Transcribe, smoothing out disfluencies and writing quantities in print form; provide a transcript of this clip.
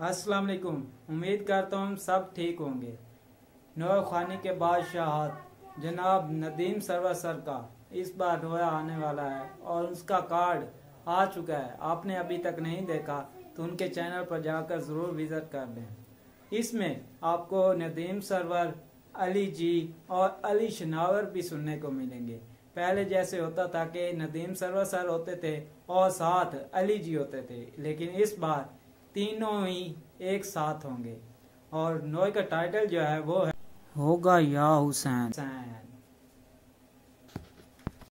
अस्सलाम वालेकुम। उम्मीद करता हूँ सब ठीक होंगे। नोहा खाने के बाद शहादत जनाब नदीम सरवर सर का इस बार नोहा आने वाला है और उसका कार्ड आ चुका है। आपने अभी तक नहीं देखा तो उनके चैनल पर जाकर ज़रूर विज़िट कर लें। इसमें आपको नदीम सरवर, अली जी और अली शनावर भी सुनने को मिलेंगे। पहले जैसे होता था कि नदीम सरवर सर होते थे और साथ अली जी होते थे, लेकिन इस बार तीनों ही एक साथ होंगे। और नोए का टाइटल जो है वो होगा या हुसैन।